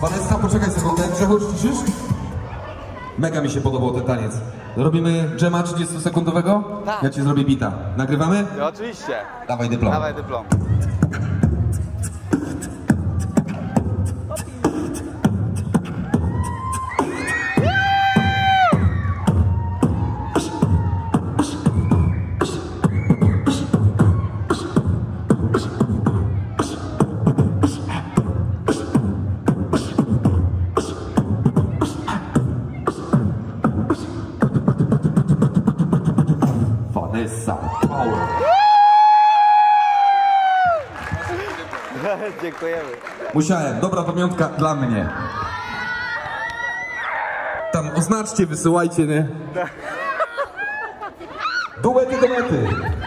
Vanessa, poczekaj sekundę. Grzechu, ciszysz? Mega mi się podobał ten taniec. Robimy dżema 30-sekundowego? Tak. Ja ci zrobię bita. Nagrywamy? No, oczywiście. Dawaj dyplom. Dawaj dyplom. Vanessa Power. Dziękujemy. Musiałem, dobra pamiątka dla mnie. Tam oznaczcie, wysyłajcie, nie? Duety do mety.